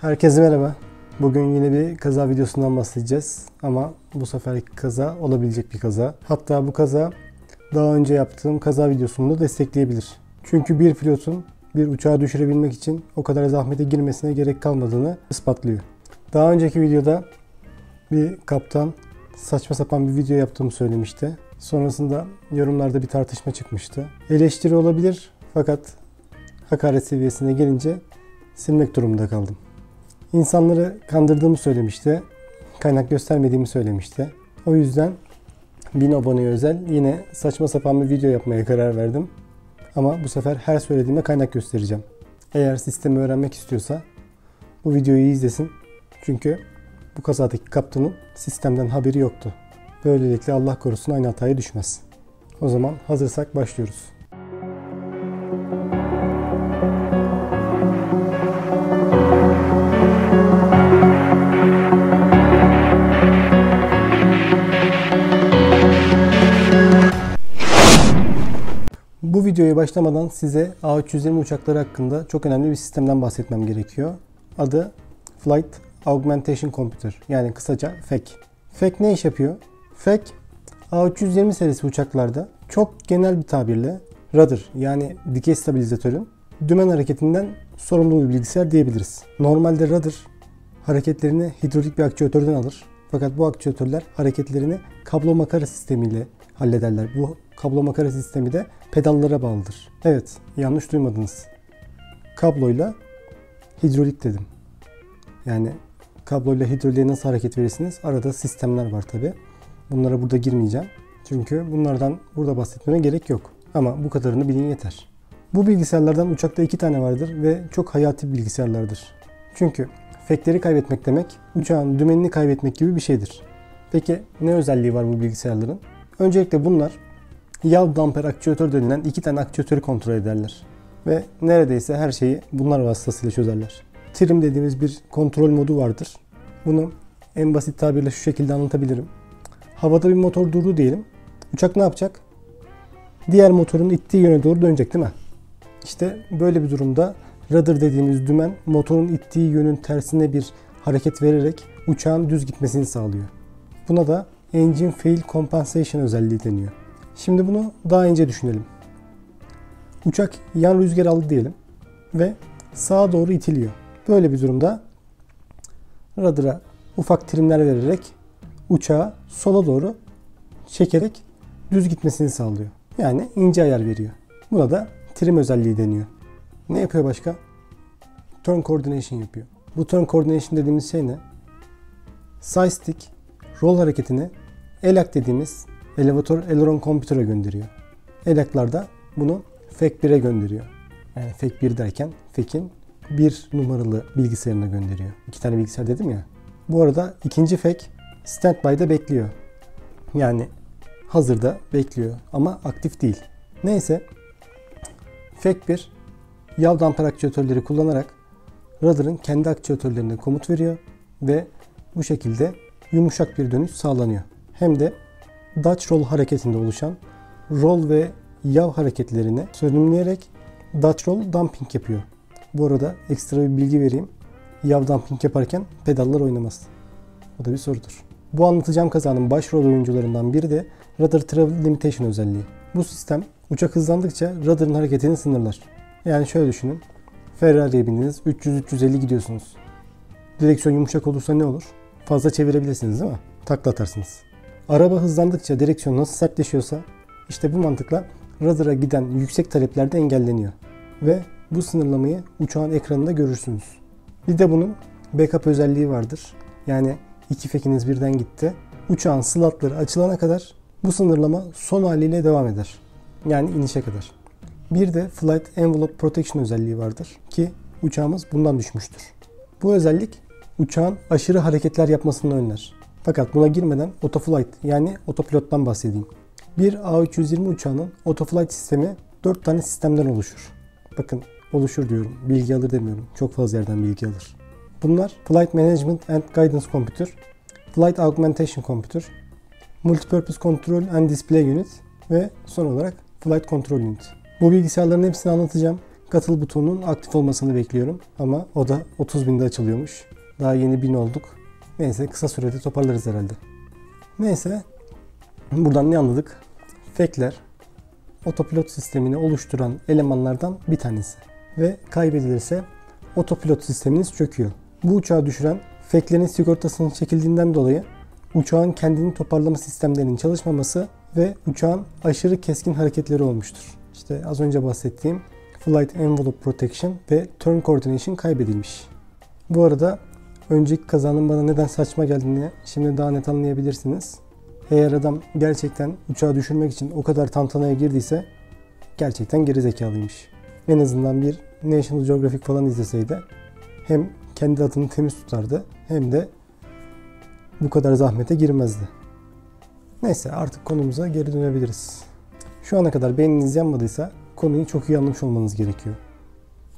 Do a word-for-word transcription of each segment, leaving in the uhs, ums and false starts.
Herkese merhaba. Bugün yine bir kaza videosundan bahsedeceğiz. Ama bu seferki kaza olabilecek bir kaza. Hatta bu kaza daha önce yaptığım kaza videosunu da destekleyebilir. Çünkü bir pilotun bir uçağı düşürebilmek için o kadar zahmete girmesine gerek kalmadığını ispatlıyor. Daha önceki videoda bir kaptan saçma sapan bir video yaptığımı söylemişti. Sonrasında yorumlarda bir tartışma çıkmıştı. Eleştiri olabilir fakat hakaret seviyesine gelince silmek durumunda kaldım. İnsanları kandırdığımı söylemişti. Kaynak göstermediğimi söylemişti. O yüzden bin aboneye özel yine saçma sapan bir video yapmaya karar verdim. Ama bu sefer her söylediğime kaynak göstereceğim. Eğer sistemi öğrenmek istiyorsa bu videoyu izlesin. Çünkü bu kazadaki kaptanın sistemden haberi yoktu. Böylelikle Allah korusun aynı hataya düşmez. O zaman hazırsak başlıyoruz. Bu videoya başlamadan size A üç yüz yirmi uçakları hakkında çok önemli bir sistemden bahsetmem gerekiyor. Adı Flight Augmentation Computer, yani kısaca Fek. Fek ne iş yapıyor? Fek, A üç yüz yirmi serisi uçaklarda çok genel bir tabirle rudder, yani dikey stabilizatörün dümen hareketinden sorumlu bir bilgisayar diyebiliriz. Normalde rudder hareketlerini hidrolik bir akçiyatörden alır. Fakat bu akçiyatörler hareketlerini kablo makara sistemiyle hallederler. Bu kablo makara sistemi de pedallara bağlıdır. Evet, yanlış duymadınız. Kabloyla hidrolik dedim. Yani kabloyla hidroliğe nasıl hareket verirsiniz? Arada sistemler var tabi. Bunlara burada girmeyeceğim. Çünkü bunlardan burada bahsetmeme gerek yok. Ama bu kadarını bilin yeter. Bu bilgisayarlardan uçakta iki tane vardır ve çok hayati bilgisayarlardır. Çünkü Fekleri kaybetmek demek, uçağın dümenini kaybetmek gibi bir şeydir. Peki ne özelliği var bu bilgisayarların? Öncelikle bunlar yaw damper akçiyatör denilen iki tane akçiyatörü kontrol ederler. Ve neredeyse her şeyi bunlar vasıtasıyla çözerler. Trim dediğimiz bir kontrol modu vardır. Bunu en basit tabirle şu şekilde anlatabilirim. Havada bir motor durdu diyelim. Uçak ne yapacak? Diğer motorun ittiği yöne doğru dönecek, değil mi? İşte böyle bir durumda rudder dediğimiz dümen motorun ittiği yönün tersine bir hareket vererek uçağın düz gitmesini sağlıyor. Buna da engine fail compensation özelliği deniyor. Şimdi bunu daha ince düşünelim. Uçak yan rüzgar aldı diyelim ve sağa doğru itiliyor. Böyle bir durumda rudder'a ufak trimler vererek uçağı sola doğru çekerek düz gitmesini sağlıyor. Yani ince ayar veriyor. Buna da trim özelliği deniyor. Ne yapıyor başka? Turn coordination yapıyor. Bu turn coordination dediğimiz şey ne? Side stick roll hareketini E L A C dediğimiz elevator aileron computer'a gönderiyor. E L A C'lar da bunu Fek bir'e gönderiyor. Yani Fek bir derken Fek'in bir numaralı bilgisayarına gönderiyor. İki tane bilgisayar dedim ya. Bu arada ikinci Fek standby'da bekliyor. Yani hazırda bekliyor ama aktif değil. Neyse, Fek bir yaw damper akçiyatörleri kullanarak rudder'ın kendi akçiyatörlerine komut veriyor ve bu şekilde yumuşak bir dönüş sağlanıyor. Hem de Dutch roll hareketinde oluşan roll ve yaw hareketlerini sönümleyerek Dutch roll dumping yapıyor. Bu arada ekstra bir bilgi vereyim. Yaw dumping yaparken pedallar oynamaz. O da bir sorudur. Bu anlatacağım kazanın başrol oyuncularından biri de rudder travel limitation özelliği. Bu sistem uçak hızlandıkça rudder'ın hareketini sınırlar. Yani şöyle düşünün. Ferrari'ye bindiniz. üç yüz üç yüz elli gidiyorsunuz. Direksiyon yumuşak olursa ne olur? Fazla çevirebilirsiniz, değil mi? Takla atarsınız. Araba hızlandıkça direksiyon nasıl sertleşiyorsa işte bu mantıkla rudder'a giden yüksek talepler de engelleniyor. Ve bu sınırlamayı uçağın ekranında görürsünüz. Bir de bunun backup özelliği vardır. Yani iki fekiniz birden gitti. Uçağın slotları açılana kadar bu sınırlama son haliyle devam eder. Yani inişe kadar. Bir de Flight Envelope Protection özelliği vardır ki uçağımız bundan düşmüştür. Bu özellik uçağın aşırı hareketler yapmasını önler. Fakat buna girmeden Autoflight, yani otopilottan bahsedeyim. Bir A üç yüz yirmi uçağının Autoflight sistemi dört tane sistemden oluşur. Bakın oluşur diyorum, bilgi alır demiyorum. Çok fazla yerden bilgi alır. Bunlar Flight Management and Guidance Computer, Flight Augmentation Computer, Multipurpose Control and Display Unit ve son olarak Flight Control Unit. Bu bilgisayarların hepsini anlatacağım. Katıl butonunun aktif olmasını bekliyorum ama o da otuz binde açılıyormuş. Daha yeni bin olduk. Neyse, kısa sürede toparlarız herhalde. Neyse, buradan ne anladık? Fekler otopilot sistemini oluşturan elemanlardan bir tanesi ve kaybedilirse otopilot sisteminiz çöküyor. Bu uçağı düşüren Feklerin sigortasının çekildiğinden dolayı uçağın kendini toparlama sistemlerinin çalışmaması ve uçağın aşırı keskin hareketleri olmuştur. İşte az önce bahsettiğim Flight Envelope Protection ve Turn Coordination kaybedilmiş. Bu arada önceki kazanın bana neden saçma geldiğini şimdi daha net anlayabilirsiniz. Eğer adam gerçekten uçağı düşürmek için o kadar tantanaya girdiyse gerçekten gerizekalıymış. En azından bir National Geographic falan izleseydi hem kendi adını temiz tutardı hem de bu kadar zahmete girmezdi. Neyse, artık konumuza geri dönebiliriz. Şu ana kadar beyniniz yanmadıysa konuyu çok iyi anlamış olmanız gerekiyor.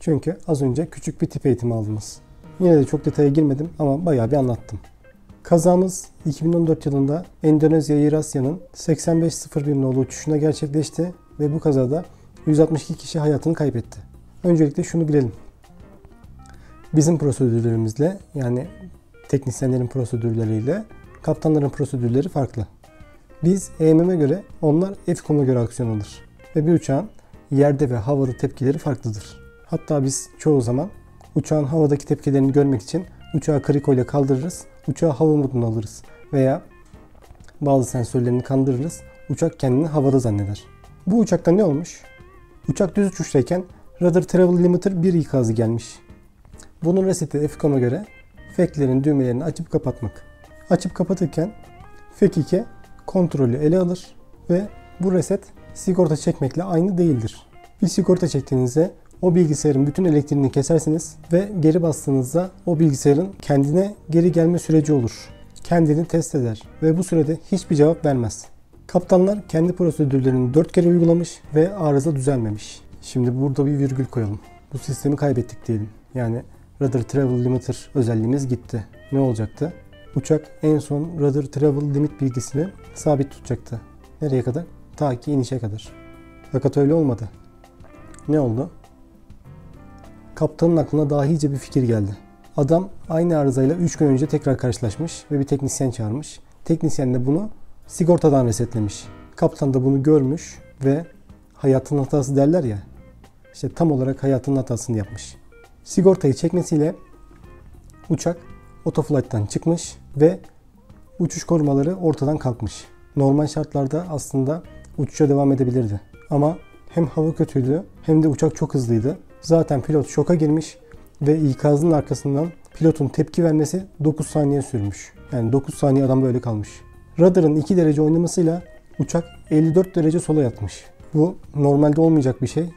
Çünkü az önce küçük bir tip eğitimi aldınız. Yine de çok detaya girmedim ama bayağı bir anlattım. Kazamız iki bin on dört yılında Endonezya AirAsia'nın seksen beş sıfır bir nolu uçuşuna gerçekleşti ve bu kazada yüz altmış iki kişi hayatını kaybetti. Öncelikle şunu bilelim. Bizim prosedürlerimizle, yani teknisyenlerin prosedürleriyle kaptanların prosedürleri farklı. Biz E M M'e göre, onlar F COM'a göre aksiyon alır ve bir uçağın yerde ve havada tepkileri farklıdır. Hatta biz çoğu zaman uçağın havadaki tepkilerini görmek için uçağı kriko ile kaldırırız, uçağı hava moduna alırız veya bazı sensörlerini kandırırız, uçak kendini havada zanneder. Bu uçakta ne olmuş? Uçak düz uçuştayken rudder travel limiter bir ikazı gelmiş. Bunun reseti F COM'a göre F E C'lerin düğmelerini açıp kapatmak. Açıp kapatırken F E C iki kontrolü ele alır ve bu reset sigorta çekmekle aynı değildir. Bir sigorta çektiğinizde o bilgisayarın bütün elektriğini kesersiniz ve geri bastığınızda o bilgisayarın kendine geri gelme süreci olur. Kendini test eder ve bu sürede hiçbir cevap vermez. Kaptanlar kendi prosedürlerini dört kere uygulamış ve arıza düzelmemiş. Şimdi burada bir virgül koyalım. Bu sistemi kaybettik diyelim. Yani rudder travel limiter özelliğimiz gitti. Ne olacaktı? Uçak en son rudder travel limit bilgisini sabit tutacaktı. Nereye kadar? Ta ki inişe kadar. Fakat öyle olmadı. Ne oldu? Kaptanın aklına daha iyice bir fikir geldi. Adam aynı arızayla üç gün önce tekrar karşılaşmış ve bir teknisyen çağırmış. Teknisyen de bunu sigortadan resetlemiş. Kaptan da bunu görmüş ve hayatın hatası derler ya, işte tam olarak hayatın hatasını yapmış. Sigortayı çekmesiyle uçak otoflight'tan çıkmış ve uçuş korumaları ortadan kalkmış. Normal şartlarda aslında uçuşa devam edebilirdi. Ama hem hava kötüydü hem de uçak çok hızlıydı. Zaten pilot şoka girmiş ve ikazın arkasından pilotun tepki vermesi dokuz saniye sürmüş. Yani dokuz saniye adam böyle kalmış. Radarın iki derece oynamasıyla uçak elli dört derece sola yatmış. Bu normalde olmayacak bir şey.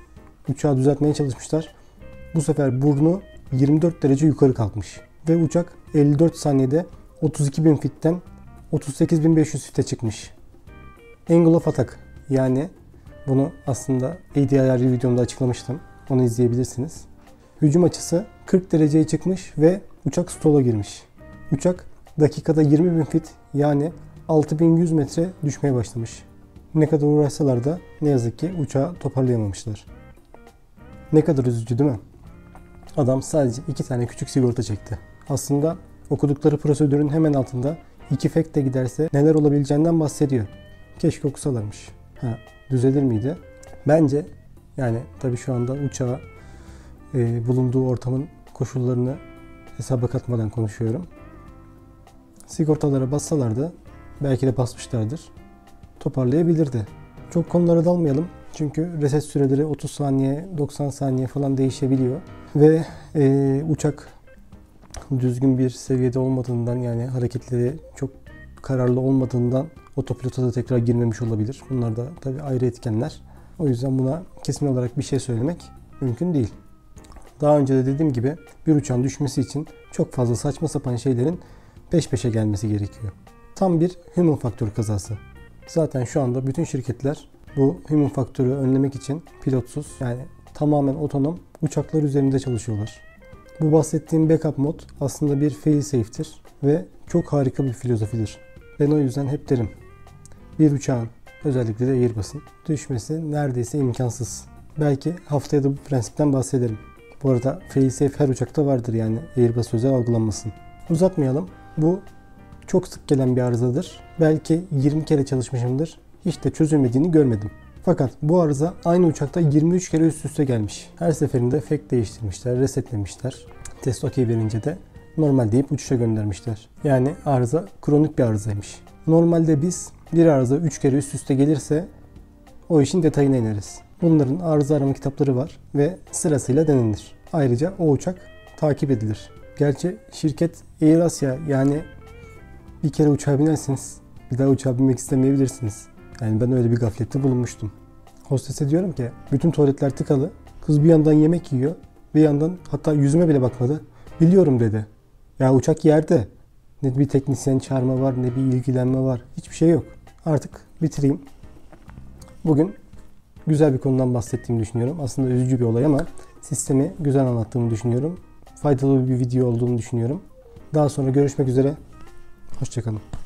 Uçağı düzeltmeye çalışmışlar. Bu sefer burnu yirmi dört derece yukarı kalkmış ve uçak elli dört saniyede otuz iki bin fitten otuz sekiz bin beş yüz fite çıkmış. Angle of attack, yani bunu aslında A D I R videomda açıklamıştım. Onu izleyebilirsiniz. Hücum açısı kırk dereceye çıkmış ve uçak stola girmiş. Uçak dakikada yirmi bin fit, yani altı bin yüz metre düşmeye başlamış. Ne kadar uğraşsalar da ne yazık ki uçağı toparlayamamışlar. Ne kadar üzücü değil mi? Adam sadece iki tane küçük sigorta çekti. Aslında okudukları prosedürün hemen altında iki F E C de giderse neler olabileceğinden bahsediyor. Keşke okusalarmış. Ha, düzelir miydi? Bence, yani tabii şu anda uçağa e, bulunduğu ortamın koşullarını hesaba katmadan konuşuyorum. Sigortalara bassalardı, belki de basmışlardır, toparlayabilirdi. Çok konulara dalmayalım. Çünkü reset süreleri otuz saniye, doksan saniye falan değişebiliyor. Ve e, uçak düzgün bir seviyede olmadığından, yani hareketleri çok kararlı olmadığından otopilota da tekrar girmemiş olabilir. Bunlar da tabii ayrı etkenler. O yüzden buna kesin olarak bir şey söylemek mümkün değil. Daha önce de dediğim gibi bir uçağın düşmesi için çok fazla saçma sapan şeylerin peş peşe gelmesi gerekiyor. Tam bir human faktör kazası. Zaten şu anda bütün şirketler bu human faktörü önlemek için pilotsuz, yani tamamen otonom uçaklar üzerinde çalışıyorlar. Bu bahsettiğim backup mod aslında bir fail safe'tir ve çok harika bir filozofidir. Ben o yüzden hep derim, bir uçağın, özellikle de Airbus'un düşmesi neredeyse imkansız. Belki haftaya da bu prensipten bahsedelim. Bu arada FreeSafe her uçakta vardır, yani Airbus özel algılanmasın. Uzatmayalım. Bu çok sık gelen bir arızadır. Belki yirmi kere çalışmışımdır. Hiç de çözülmediğini görmedim. Fakat bu arıza aynı uçakta yirmi üç kere üst üste gelmiş. Her seferinde Fek değiştirmişler, resetlemişler. Test okey verince de normal deyip uçuşa göndermişler. Yani arıza kronik bir arızaymış. Normalde biz bir arıza üç kere üst üste gelirse o işin detayına ineriz. Bunların arıza arama kitapları var ve sırasıyla denilir. Ayrıca o uçak takip edilir. Gerçi şirket AirAsia, yani bir kere uçağa binersiniz, bir daha uçağa binmek istemeyebilirsiniz. Yani ben öyle bir gaflette bulunmuştum. Hostese diyorum ki bütün tuvaletler tıkalı. Kız bir yandan yemek yiyor, bir yandan hatta yüzüme bile bakmadı. Biliyorum dedi. Ya uçak yerde. Ne bir teknisyen çağırma var, ne bir ilgilenme var. Hiçbir şey yok. Artık bitireyim. Bugün güzel bir konudan bahsettiğimi düşünüyorum. Aslında üzücü bir olay ama sistemi güzel anlattığımı düşünüyorum. Faydalı bir video olduğunu düşünüyorum. Daha sonra görüşmek üzere. Hoşçakalın.